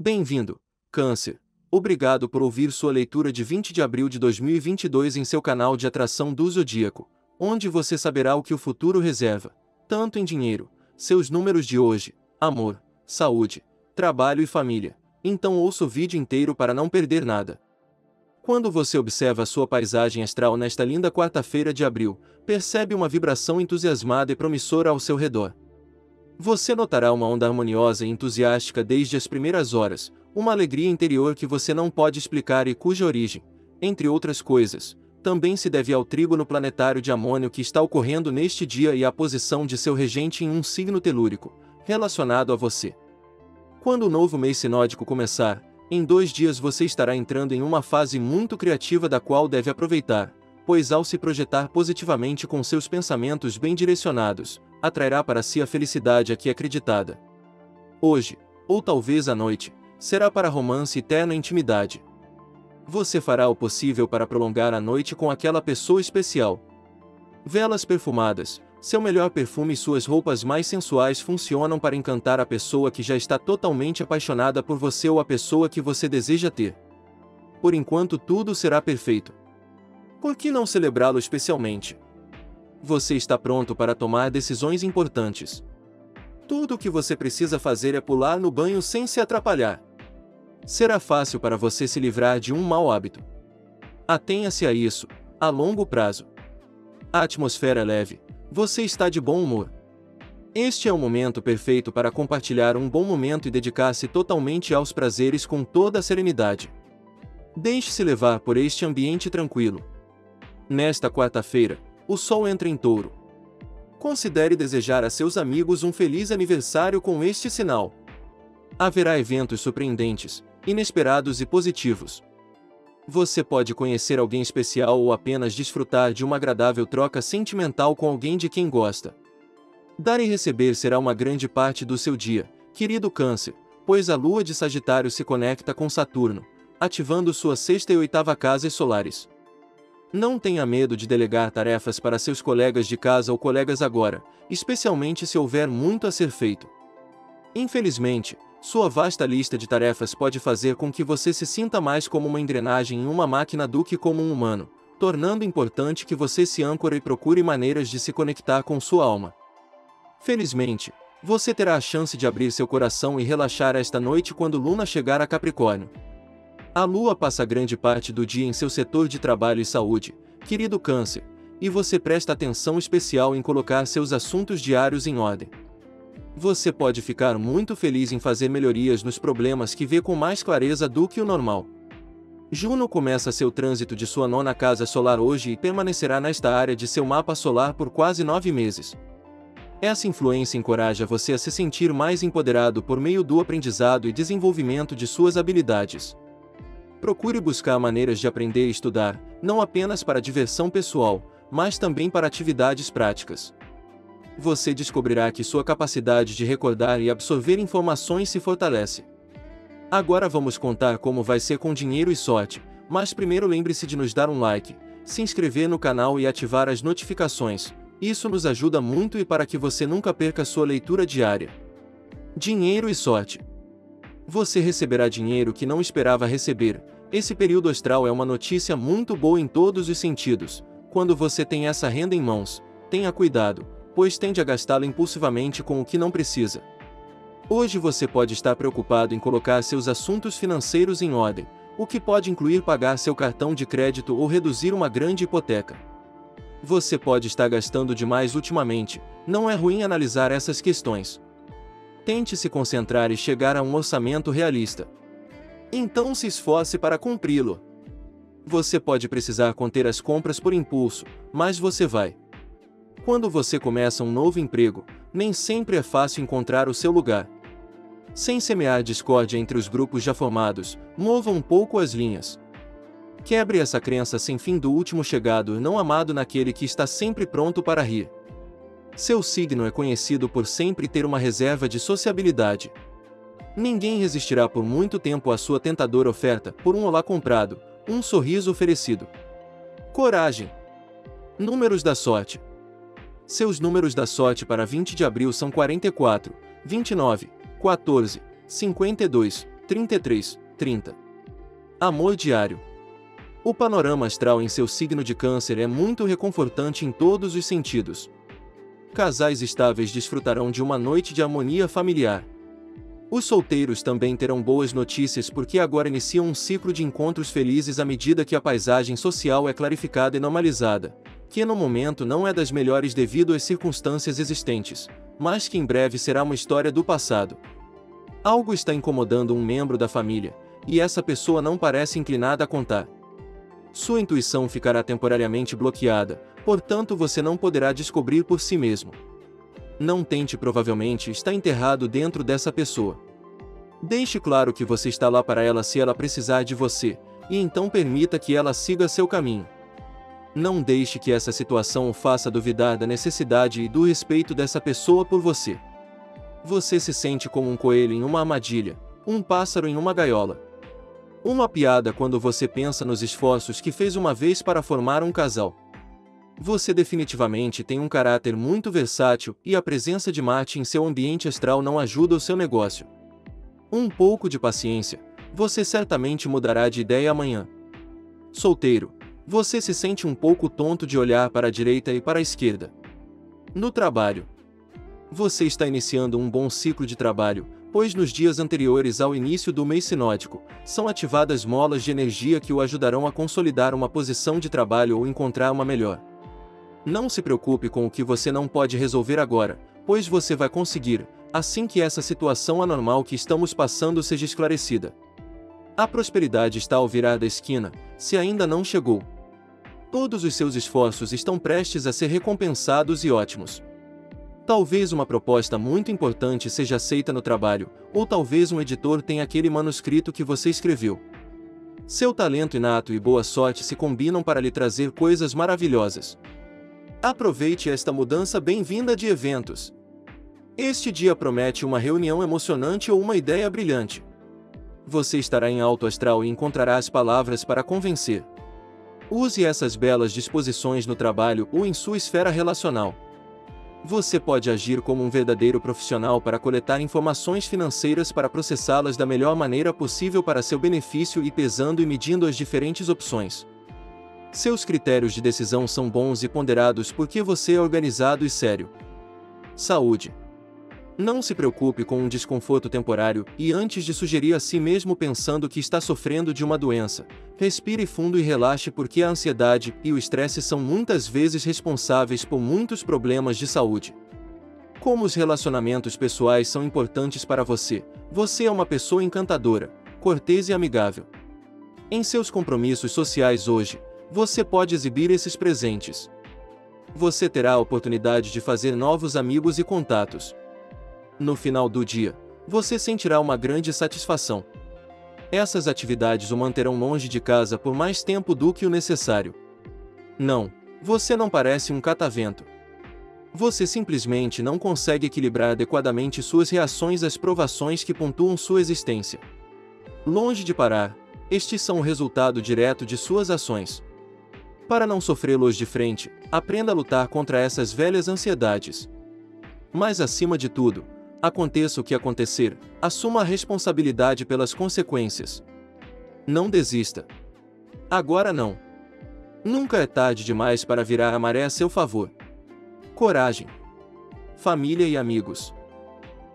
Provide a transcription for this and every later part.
Bem-vindo, Câncer. Obrigado por ouvir sua leitura de 20 de abril de 2022 em seu canal de atração do Zodíaco, onde você saberá o que o futuro reserva, tanto em dinheiro, seus números de hoje, amor, saúde, trabalho e família. Então ouça o vídeo inteiro para não perder nada. Quando você observa a sua paisagem astral nesta linda quarta-feira de abril, percebe uma vibração entusiasmada e promissora ao seu redor. Você notará uma onda harmoniosa e entusiástica desde as primeiras horas, uma alegria interior que você não pode explicar e cuja origem, entre outras coisas, também se deve ao trígono planetário de Amônio que está ocorrendo neste dia e à posição de seu regente em um signo telúrico, relacionado a você. Quando o novo mês sinódico começar, em 2 dias você estará entrando em uma fase muito criativa da qual deve aproveitar, pois ao se projetar positivamente com seus pensamentos bem direcionados, atrairá para si a felicidade aqui acreditada. Hoje, ou talvez à noite, será para romance e terna intimidade. Você fará o possível para prolongar a noite com aquela pessoa especial. Velas perfumadas, seu melhor perfume e suas roupas mais sensuais funcionam para encantar a pessoa que já está totalmente apaixonada por você ou a pessoa que você deseja ter. Por enquanto tudo será perfeito. Por que não celebrá-lo especialmente? Você está pronto para tomar decisões importantes. Tudo o que você precisa fazer é pular no banho sem se atrapalhar. Será fácil para você se livrar de um mau hábito. Atenha-se a isso, a longo prazo. A atmosfera é leve. Você está de bom humor. Este é o momento perfeito para compartilhar um bom momento e dedicar-se totalmente aos prazeres com toda a serenidade. Deixe-se levar por este ambiente tranquilo. Nesta quarta-feira, o Sol entra em Touro. Considere desejar a seus amigos um feliz aniversário com este sinal. Haverá eventos surpreendentes, inesperados e positivos. Você pode conhecer alguém especial ou apenas desfrutar de uma agradável troca sentimental com alguém de quem gosta. Dar e receber será uma grande parte do seu dia, querido Câncer, pois a Lua de Sagitário se conecta com Saturno, ativando sua 6ª e 8ª casas solares. Não tenha medo de delegar tarefas para seus colegas de casa ou colegas agora, especialmente se houver muito a ser feito. Infelizmente, sua vasta lista de tarefas pode fazer com que você se sinta mais como uma engrenagem em uma máquina do que como um humano, tornando importante que você se âncore e procure maneiras de se conectar com sua alma. Felizmente, você terá a chance de abrir seu coração e relaxar esta noite quando Luna chegar a Capricórnio. A Lua passa grande parte do dia em seu setor de trabalho e saúde, querido Câncer, e você presta atenção especial em colocar seus assuntos diários em ordem. Você pode ficar muito feliz em fazer melhorias nos problemas que vê com mais clareza do que o normal. Juno começa seu trânsito de sua 9ª casa solar hoje e permanecerá nesta área de seu mapa solar por quase 9 meses. Essa influência encoraja você a se sentir mais empoderado por meio do aprendizado e desenvolvimento de suas habilidades. Procure buscar maneiras de aprender e estudar, não apenas para diversão pessoal, mas também para atividades práticas. Você descobrirá que sua capacidade de recordar e absorver informações se fortalece. Agora vamos contar como vai ser com dinheiro e sorte, mas primeiro lembre-se de nos dar um like, se inscrever no canal e ativar as notificações, isso nos ajuda muito e para que você nunca perca sua leitura diária. Dinheiro e sorte. Você receberá dinheiro que não esperava receber, esse período astral é uma notícia muito boa em todos os sentidos, quando você tem essa renda em mãos, tenha cuidado, pois tende a gastá-lo impulsivamente com o que não precisa. Hoje você pode estar preocupado em colocar seus assuntos financeiros em ordem, o que pode incluir pagar seu cartão de crédito ou reduzir uma grande hipoteca. Você pode estar gastando demais ultimamente, não é ruim analisar essas questões. Tente se concentrar e chegar a um orçamento realista. Então se esforce para cumpri-lo. Você pode precisar conter as compras por impulso, mas você vai. Quando você começa um novo emprego, nem sempre é fácil encontrar o seu lugar. Sem semear discórdia entre os grupos já formados, mova um pouco as linhas. Quebre essa crença sem fim do último chegado e não amado naquele que está sempre pronto para rir. Seu signo é conhecido por sempre ter uma reserva de sociabilidade. Ninguém resistirá por muito tempo à sua tentadora oferta por um olá comprado, um sorriso oferecido. Coragem! Números da sorte. Seus números da sorte para 20 de abril são 44, 29, 14, 52, 33:30. Amor diário. O panorama astral em seu signo de Câncer é muito reconfortante em todos os sentidos. Casais estáveis desfrutarão de uma noite de harmonia familiar. Os solteiros também terão boas notícias porque agora iniciam um ciclo de encontros felizes à medida que a paisagem social é clarificada e normalizada, que no momento não é das melhores devido às circunstâncias existentes, mas que em breve será uma história do passado. Algo está incomodando um membro da família, e essa pessoa não parece inclinada a contar. Sua intuição ficará temporariamente bloqueada, portanto você não poderá descobrir por si mesmo. Não tente, provavelmente está enterrado dentro dessa pessoa. Deixe claro que você está lá para ela se ela precisar de você, e então permita que ela siga seu caminho. Não deixe que essa situação o faça duvidar da necessidade e do respeito dessa pessoa por você. Você se sente como um coelho em uma armadilha, um pássaro em uma gaiola. Uma piada quando você pensa nos esforços que fez uma vez para formar um casal. Você definitivamente tem um caráter muito versátil e a presença de Marte em seu ambiente astral não ajuda o seu negócio. Um pouco de paciência, você certamente mudará de ideia amanhã. Solteiro, você se sente um pouco tonto de olhar para a direita e para a esquerda. No trabalho, você está iniciando um bom ciclo de trabalho, pois nos dias anteriores ao início do mês sinódico, são ativadas molas de energia que o ajudarão a consolidar uma posição de trabalho ou encontrar uma melhor. Não se preocupe com o que você não pode resolver agora, pois você vai conseguir, assim que essa situação anormal que estamos passando seja esclarecida. A prosperidade está ao virar da esquina, se ainda não chegou. Todos os seus esforços estão prestes a ser recompensados e ótimos. Talvez uma proposta muito importante seja aceita no trabalho, ou talvez um editor tenha aquele manuscrito que você escreveu. Seu talento inato e boa sorte se combinam para lhe trazer coisas maravilhosas. Aproveite esta mudança bem-vinda de eventos. Este dia promete uma reunião emocionante ou uma ideia brilhante. Você estará em alto astral e encontrará as palavras para convencer. Use essas belas disposições no trabalho ou em sua esfera relacional. Você pode agir como um verdadeiro profissional para coletar informações financeiras para processá-las da melhor maneira possível para seu benefício e pesando e medindo as diferentes opções. Seus critérios de decisão são bons e ponderados porque você é organizado e sério. Saúde. Não se preocupe com um desconforto temporário e antes de sugerir a si mesmo pensando que está sofrendo de uma doença, respire fundo e relaxe porque a ansiedade e o estresse são muitas vezes responsáveis por muitos problemas de saúde. Como os relacionamentos pessoais são importantes para você, você é uma pessoa encantadora, cortês e amigável. Em seus compromissos sociais hoje, você pode exibir esses presentes. Você terá a oportunidade de fazer novos amigos e contatos. No final do dia, você sentirá uma grande satisfação. Essas atividades o manterão longe de casa por mais tempo do que o necessário. Não, você não parece um catavento. Você simplesmente não consegue equilibrar adequadamente suas reações às provações que pontuam sua existência. Longe de parar, estes são o resultado direto de suas ações. Para não sofrê-los de frente, aprenda a lutar contra essas velhas ansiedades. Mas acima de tudo, aconteça o que acontecer, assuma a responsabilidade pelas consequências. Não desista. Agora não. Nunca é tarde demais para virar a maré a seu favor. Coragem. Família e amigos.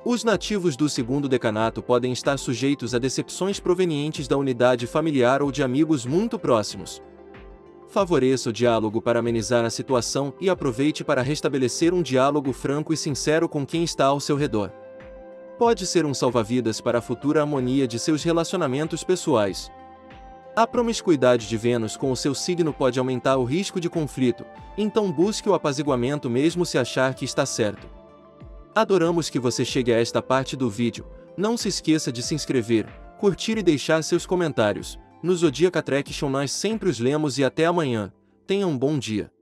Os nativos do segundo decanato podem estar sujeitos a decepções provenientes da unidade familiar ou de amigos muito próximos. Favoreça o diálogo para amenizar a situação e aproveite para restabelecer um diálogo franco e sincero com quem está ao seu redor. Pode ser um salva-vidas para a futura harmonia de seus relacionamentos pessoais. A promiscuidade de Vênus com o seu signo pode aumentar o risco de conflito, então busque o apaziguamento mesmo se achar que está certo. Adoramos que você chegue a esta parte do vídeo, não se esqueça de se inscrever, curtir e deixar seus comentários. No Zodiac Attraction nós sempre os lemos e até amanhã. Tenha um bom dia.